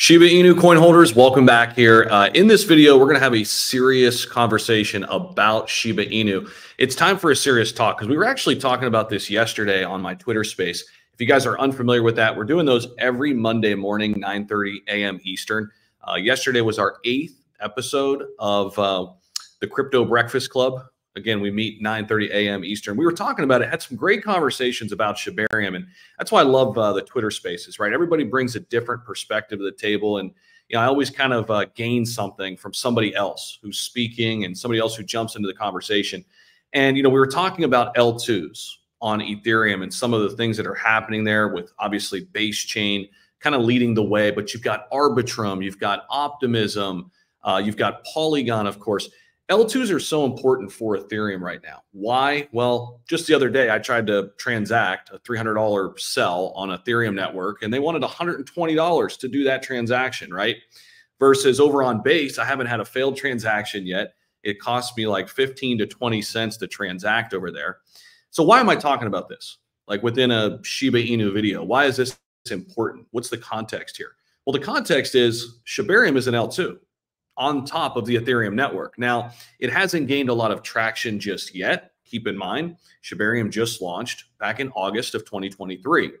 Shiba Inu coin holders, welcome back here. In this video, we're going to have a serious conversation about Shiba Inu. It's time for a serious talk because we were actually talking about this yesterday on my Twitter space. If you guys are unfamiliar with that, we're doing those every Monday morning, 9:30 a.m. Eastern. Yesterday was our 8th episode of the Crypto Breakfast Club. Again, we meet 9:30 a.m. Eastern. We were talking about it, had some great conversations about Shibarium, and that's why I love the Twitter spaces, right? Everybody brings a different perspective to the table, and you know, I always kind of gain something from somebody else who's speaking and somebody else who jumps into the conversation. And you know, we were talking about L2s on Ethereum and some of the things that are happening there with obviously Base chain kind of leading the way, but you've got Arbitrum, you've got Optimism, you've got Polygon, of course. L2s are so important for Ethereum right now. Why? Well, just the other day, I tried to transact a $300 sell on Ethereum network, and they wanted $120 to do that transaction, right? Versus over on Base, I haven't had a failed transaction yet. It cost me like 15 to 20 cents to transact over there. So why am I talking about this? Like within a Shiba Inu video, why is this important? What's the context here? Well, the context is Shibarium is an L2 on top of the Ethereum network. Now, it hasn't gained a lot of traction just yet. Keep in mind, Shibarium just launched back in August of 2023.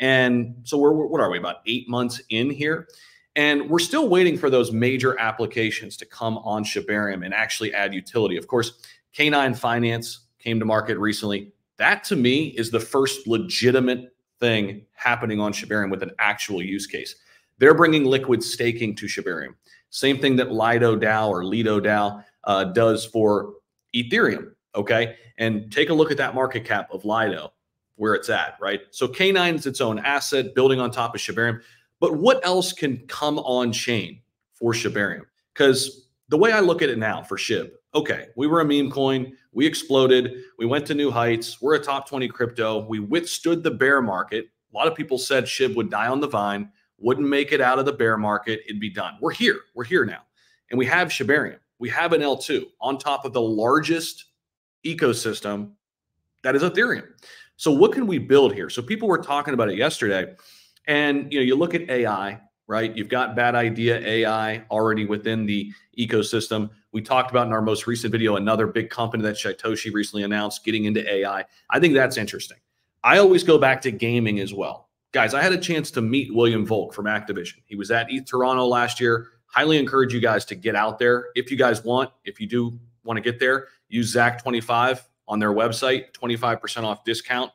And so what are we, about 8 months in here? And we're still waiting for those major applications to come on Shibarium and actually add utility. Of course, K9 Finance came to market recently. That to me is the first legitimate thing happening on Shibarium with an actual use case. They're bringing liquid staking to Shibarium. Same thing that Lido DAO or Lido DAO does for Ethereum, okay? And take a look at that market cap of Lido, where it's at, right? So K9 is its own asset, building on top of Shibarium. But what else can come on chain for Shibarium? Because the way I look at it now for SHIB, okay, we were a meme coin, we exploded, we went to new heights, we're a top 20 crypto, we withstood the bear market. A lot of people said SHIB would die on the vine, wouldn't make it out of the bear market, it'd be done. We're here now. And we have Shibarium, we have an L2 on top of the largest ecosystem that is Ethereum. So what can we build here? So people were talking about it yesterday, and you know, you look at AI, right? You've got bad idea AI already within the ecosystem. We talked about in our most recent video, another big company that Satoshi recently announced getting into AI. I think that's interesting. I always go back to gaming as well. Guys, I had a chance to meet William Volk from Activision. He was at ETH Toronto last year. Highly encourage you guys to get out there. If you guys want, if you do want to get there, use Zach25 on their website, 25% off discount.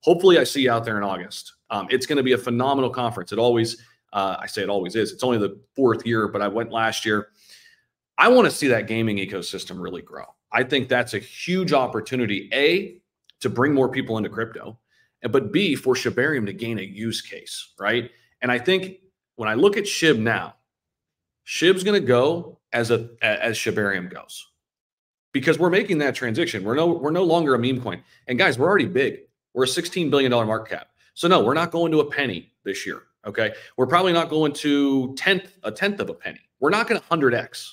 Hopefully I see you out there in August. It's going to be a phenomenal conference. It always, I say it always is. It's only the 4th year, but I went last year. I want to see that gaming ecosystem really grow. I think that's a huge opportunity, A, to bring more people into crypto, but B, for Shibarium to gain a use case, right? And I think when I look at SHIB now, SHIB's going to go as Shibarium goes, because we're making that transition. We're no longer a meme coin. And guys, we're already big. We're a $16 billion market cap. So no, we're not going to a penny this year, okay? We're probably not going to a tenth of a penny. We're not going to 100x.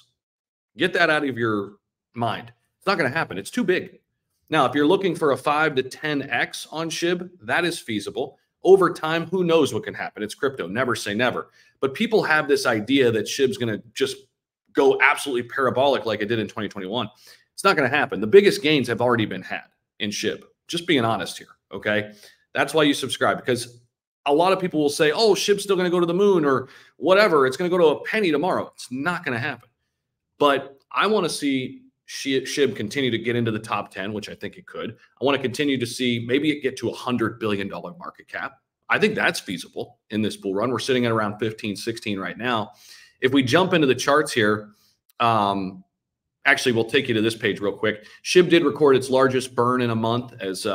Get that out of your mind. It's not going to happen. It's too big. Now, if you're looking for a 5 to 10x on SHIB, that is feasible. Over time, who knows what can happen? It's crypto. Never say never. But people have this idea that SHIB's going to just go absolutely parabolic like it did in 2021. It's not going to happen. The biggest gains have already been had in SHIB. Just being honest here, okay? That's why you subscribe, because a lot of people will say, oh, SHIB's still going to go to the moon or whatever. It's going to go to a penny tomorrow. It's not going to happen. But I want to see SHIB continue to get into the top 10, which I think it could. I want to continue to see maybe it get to $100 billion market cap. I think that's feasible in this bull run. We're sitting at around 15, 16 right now. If we jump into the charts here, actually, we'll take you to this page real quick. SHIB did record its largest burn in a month as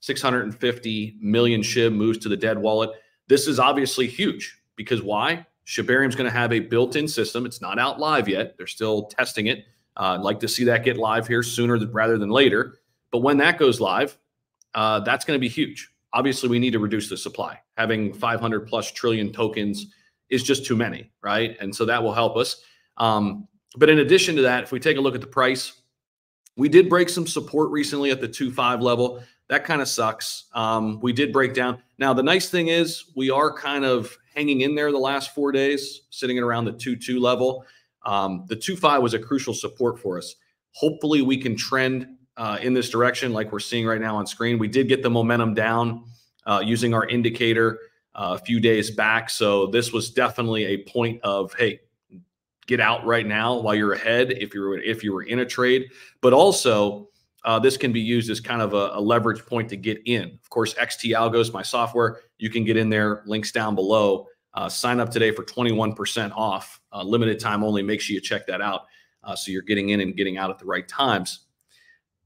650 million SHIB moves to the dead wallet. This is obviously huge because why? Shibarium's going to have a built-in system. It's not out live yet. They're still testing it. I'd like to see that get live here sooner rather than later. But when that goes live, that's going to be huge. Obviously, we need to reduce the supply. Having 500 plus trillion tokens is just too many, right? And so that will help us. But in addition to that, if we take a look at the price, we did break some support recently at the 2.5 level. That kind of sucks. We did break down. Now, the nice thing is we are kind of hanging in there the last 4 days, sitting at around the 2.2 level. The 2.5 was a crucial support for us. Hopefully we can trend in this direction like we're seeing right now on screen. We did get the momentum down using our indicator a few days back. So this was definitely a point of, hey, get out right now while you're ahead if you were in a trade. But also this can be used as kind of a leverage point to get in. Of course, XT Algo is my software. You can get in there, links down below. Sign up today for 21% off, limited time only. Make sure you check that out so you're getting in and getting out at the right times.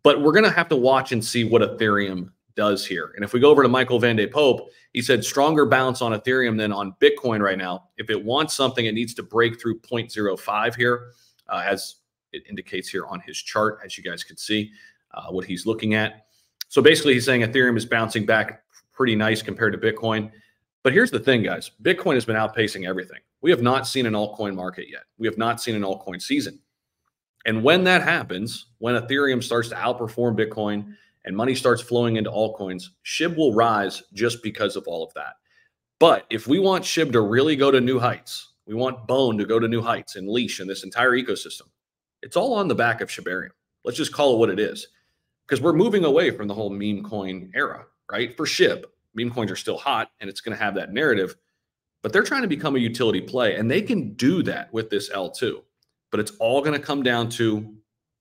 But we're going to have to watch and see what Ethereum does here. And if we go over to Michael van de Pope, he said stronger bounce on Ethereum than on Bitcoin right now. If it wants something, it needs to break through 0.05 here, as it indicates here on his chart, as you guys can see what he's looking at. So basically he's saying Ethereum is bouncing back pretty nice compared to Bitcoin. But here's the thing, guys. Bitcoin has been outpacing everything. We have not seen an altcoin market yet. We have not seen an altcoin season. And when that happens, when Ethereum starts to outperform Bitcoin and money starts flowing into altcoins, SHIB will rise just because of all of that. But if we want SHIB to really go to new heights, we want Bone to go to new heights and Leash and this entire ecosystem, it's all on the back of Shibarium. Let's just call it what it is, because we're moving away from the whole meme coin era, right? For SHIB, meme coins are still hot and it's going to have that narrative, but they're trying to become a utility play and they can do that with this L2. But it's all going to come down to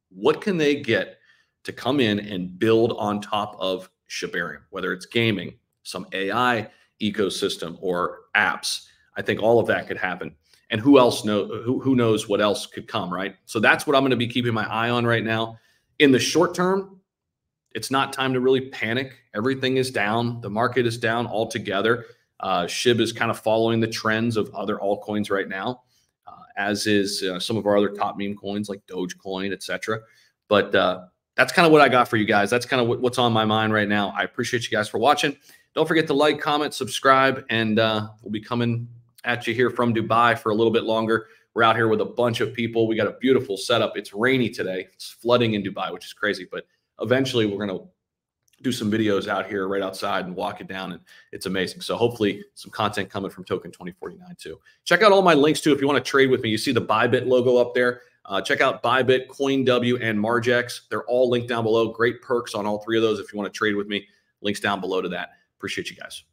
what can they get to come in and build on top of Shibarium, whether it's gaming, some AI ecosystem, or apps. I think all of that could happen. And who else knows, who knows what else could come, right? So that's what I'm going to be keeping my eye on right now. In the short term, it's not time to really panic. Everything is down. The market is down altogether. SHIB is kind of following the trends of other altcoins right now. As is some of our other top meme coins like Dogecoin, etc. But that's kind of what I got for you guys. That's kind of what's on my mind right now. I appreciate you guys for watching. Don't forget to like, comment, subscribe, and we'll be coming at you here from Dubai for a little bit longer. We're out here with a bunch of people. We got a beautiful setup. It's rainy today. It's flooding in Dubai, which is crazy. But eventually we're going to do some videos out here right outside and walk it down, and it's amazing. So hopefully some content coming from token 2049 too. Check out all my links too if you want to trade with me. You see the Bybit logo up there. Check out Bybit, CoinW, and Margex. They're all linked down below. Great perks on all three of those if you want to trade with me. Links down below to that. Appreciate you guys.